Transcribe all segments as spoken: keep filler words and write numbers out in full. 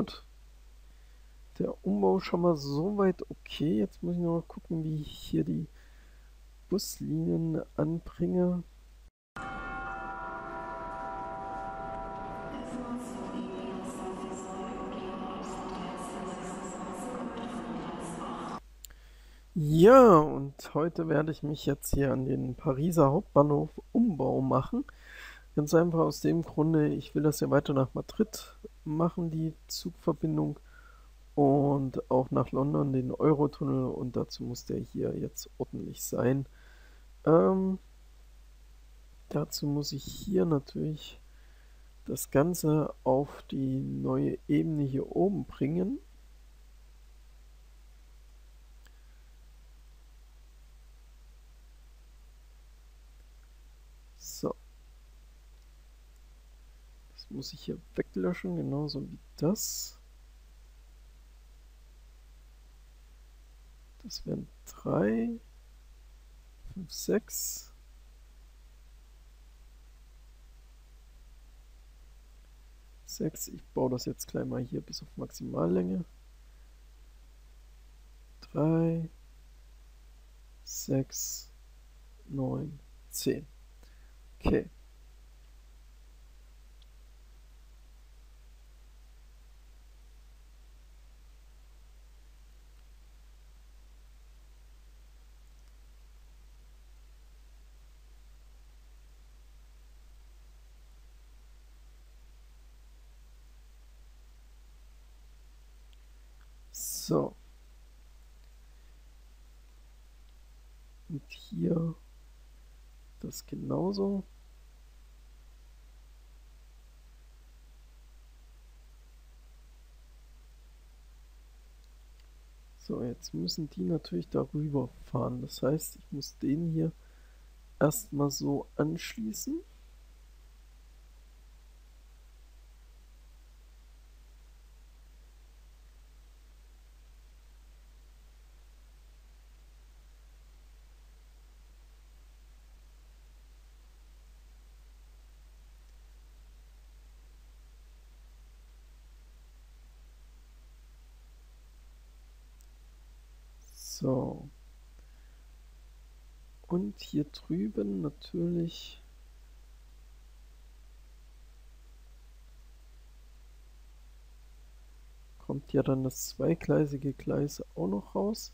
Gut. Der Umbau schon mal soweit okay. Jetzt muss ich noch mal gucken, wie ich hier die Buslinien anbringe. Ja, und heute werde ich mich jetzt hier an den Pariser Hauptbahnhof Umbau machen. Ganz einfach aus dem Grunde, ich will das ja weiter nach Madrid machen, die Zugverbindung, und auch nach London den Eurotunnel, und dazu muss der hier jetzt ordentlich sein. Ähm, dazu muss ich hier natürlich das Ganze auf die neue Ebene hier oben bringen. Muss ich hier weglöschen, genauso wie das. Das wären drei, fünf, sechs. sechs, ich baue das jetzt gleich mal hier bis auf Maximallänge. drei, sechs, neun, zehn. Okay. So. Und hier das genauso. So, jetzt müssen die natürlich darüber fahren. Das heißt, ich muss den hier erstmal so anschließen. So, und hier drüben natürlich kommt ja dann das zweigleisige Gleis auch noch raus.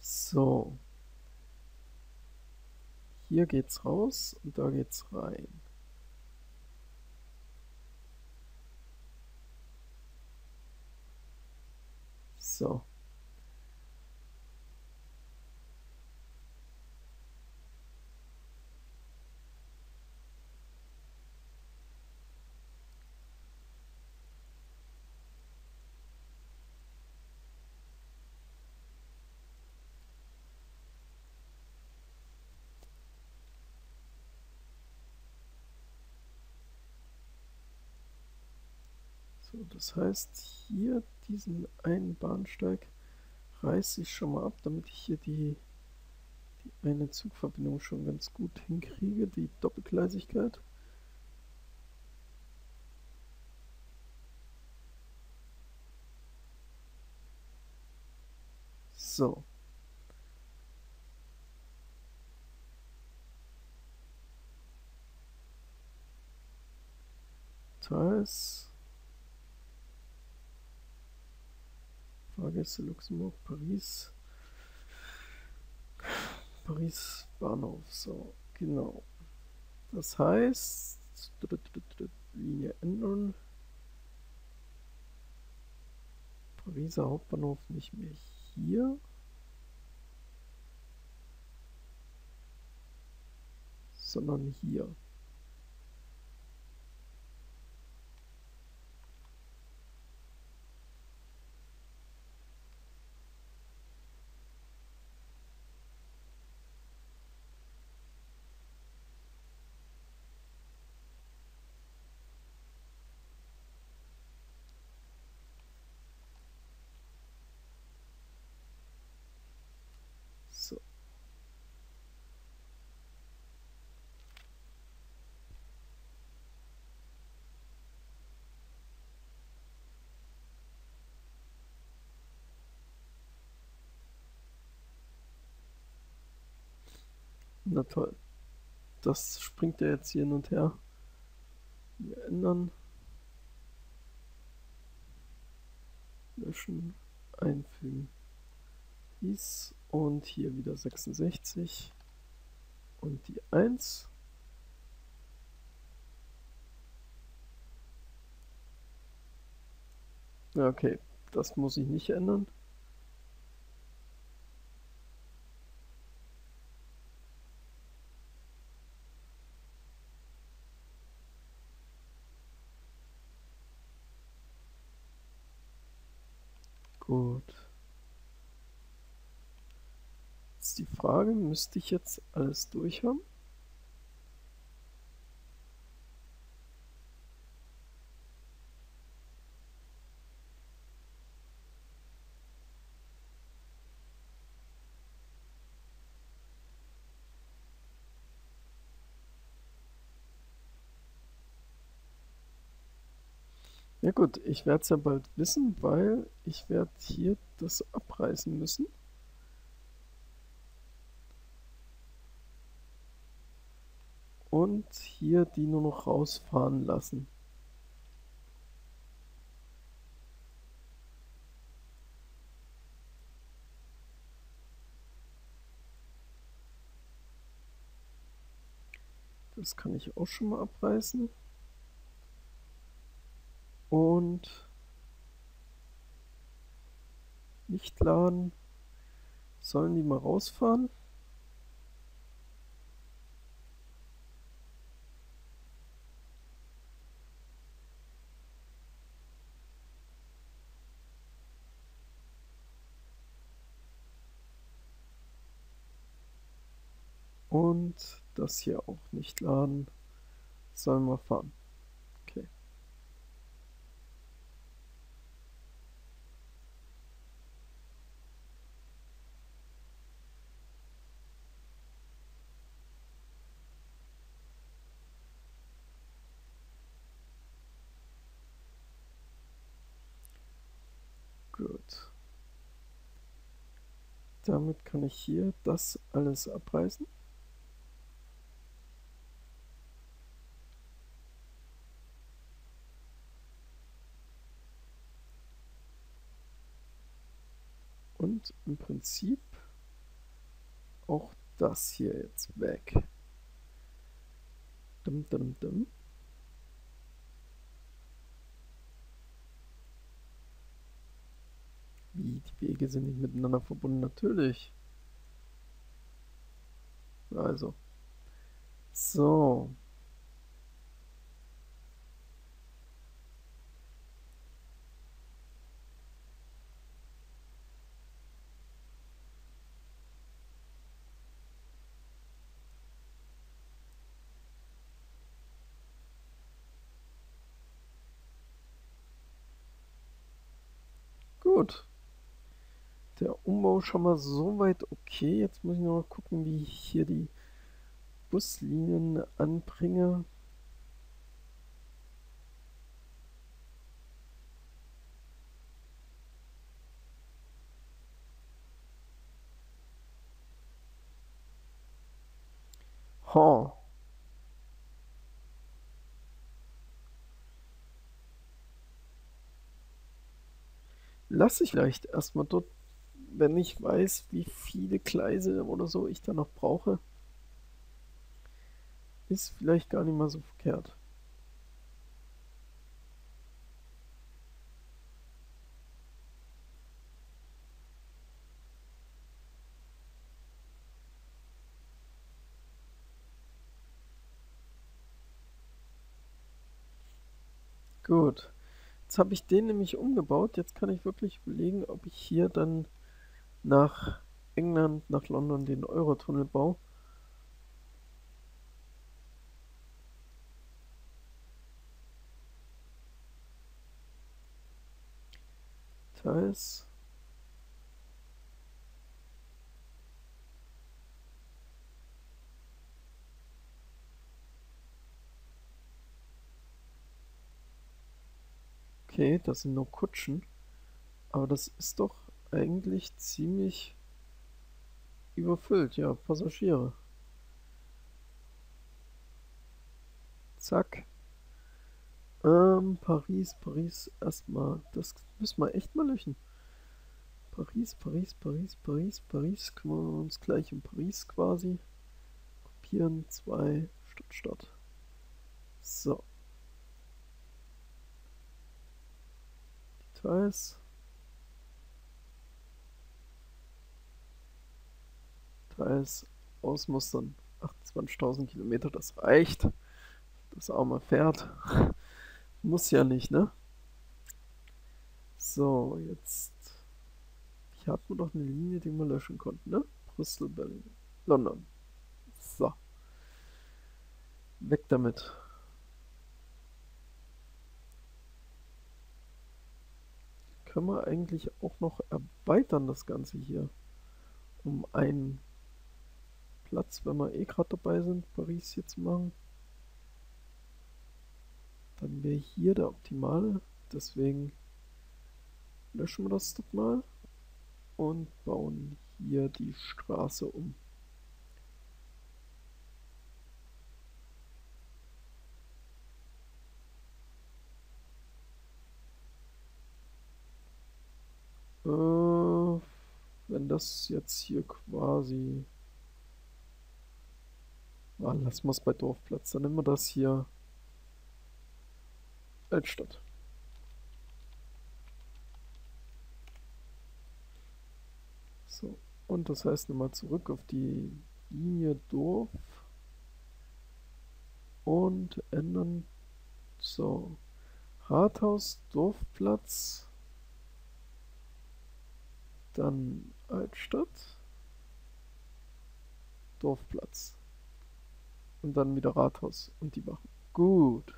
So. Hier geht's raus und da geht's rein. So. So, das heißt, hier diesen einen Bahnsteig reiße ich schon mal ab, damit ich hier die, die eine Zugverbindung schon ganz gut hinkriege, die Doppelgleisigkeit. So. Das Fahrgäste Luxemburg, Paris, Paris Bahnhof, so, genau. Das heißt, Linie ändern, Pariser Hauptbahnhof nicht mehr hier, sondern hier. Na toll. Das springt ja jetzt hier hin und her. Wir ändern. Löschen. Einfügen. Dies. Und hier wieder sechsundsechzig. Und die eins. Okay, das muss ich nicht ändern. Gut. Jetzt die Frage, müsste ich jetzt alles durch haben? Ja gut, ich werde es ja bald wissen, weil ich werde hier das abreißen müssen. Und hier die nur noch rausfahren lassen. Das kann ich auch schon mal abreißen. Und Lichtladen, sollen die mal rausfahren? Und das hier auch nicht laden, sollen wir fahren. Damit kann ich hier das alles abreißen. Und im Prinzip auch das hier jetzt weg. Dum, dum, dum. Wie, die Wege sind nicht miteinander verbunden, natürlich. Also. So. Gut. Der Umbau schon mal soweit okay. Jetzt muss ich noch mal gucken, wie ich hier die Buslinien anbringe. Ha. Lass ich vielleicht erstmal dort, wenn ich weiß, wie viele Gleise oder so ich da noch brauche, ist vielleicht gar nicht mal so verkehrt. Gut, jetzt habe ich den nämlich umgebaut, jetzt kann ich wirklich überlegen, ob ich hier dann nach England, nach London den Eurotunnel baue. Teils. Okay, das sind nur Kutschen, aber das ist doch eigentlich ziemlich überfüllt, ja, Passagiere. Zack. Ähm, Paris, Paris, erstmal. Das müssen wir echt mal löschen. Paris, Paris, Paris, Paris, Paris. Kümmern wir uns gleich um Paris quasi. Kopieren, zwei, Stadt, Stadt. So. Details. Details ausmustern. achtundzwanzigtausend Kilometer, das reicht. Das arme Pferd. Muss ja nicht, ne? So, jetzt. Hier hatten wir doch eine Linie, die wir löschen konnten, ne? Bristol, Berlin, London. So. Weg damit. Können wir eigentlich auch noch erweitern, das Ganze hier. Um einen Platz, wenn wir eh gerade dabei sind, Paris hier zu machen. Dann wäre hier der optimale, deswegen löschen wir das doch mal und bauen hier die Straße um. Äh, wenn das jetzt hier quasi... Ah, lassen wir es bei Dorfplatz, dann nehmen wir das hier... Altstadt. So, und das heißt nochmal zurück auf die Linie Dorf und ändern. So, Rathaus, Dorfplatz, dann Altstadt, Dorfplatz und dann wieder Rathaus und die Wachen. Gut.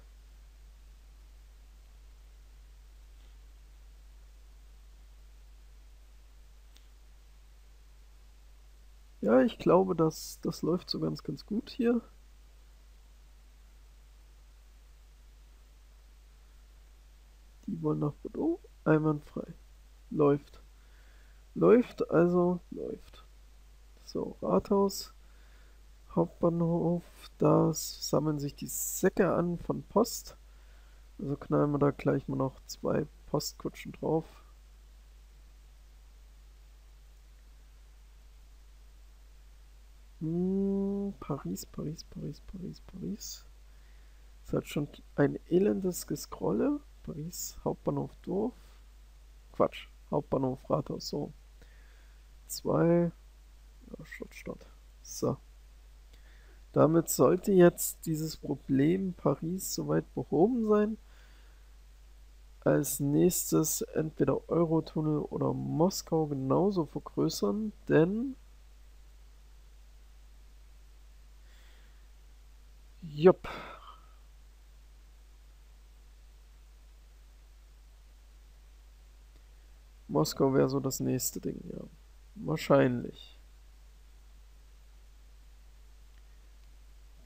Ja, ich glaube, dass das läuft so ganz, ganz gut hier. Die wollen nach Bordeaux. Einwandfrei. Läuft. Läuft, also läuft. So, Rathaus, Hauptbahnhof, da sammeln sich die Säcke an von Post. Also knallen wir da gleich mal noch zwei Postkutschen drauf. Paris, Paris, Paris, Paris, Paris. Es hat schon ein elendes Gescrolle. Paris, Hauptbahnhof, Dorf. Quatsch, Hauptbahnhof, Rathaus, so. Zwei. Ja, Stadt, Stadt. So. Damit sollte jetzt dieses Problem Paris soweit behoben sein. Als nächstes entweder Eurotunnel oder Moskau genauso vergrößern, denn... Jupp. Moskau wäre so das nächste Ding, ja. Wahrscheinlich.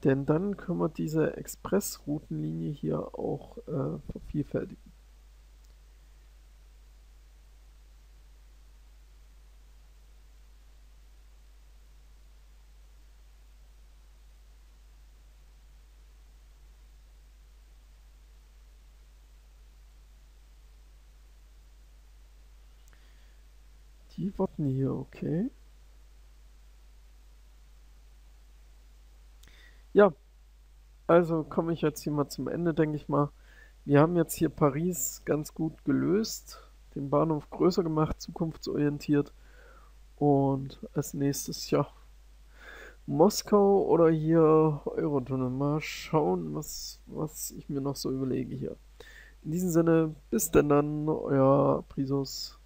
Denn dann können wir diese Expressroutenlinie hier auch äh, vervielfältigen. Die warten hier, okay. Ja, also komme ich jetzt hier mal zum Ende, denke ich mal. Wir haben jetzt hier Paris ganz gut gelöst, den Bahnhof größer gemacht, zukunftsorientiert. Und als nächstes, ja, Moskau oder hier Eurotunnel. Mal schauen, was, was ich mir noch so überlege hier. In diesem Sinne, bis denn dann, euer Aprisus.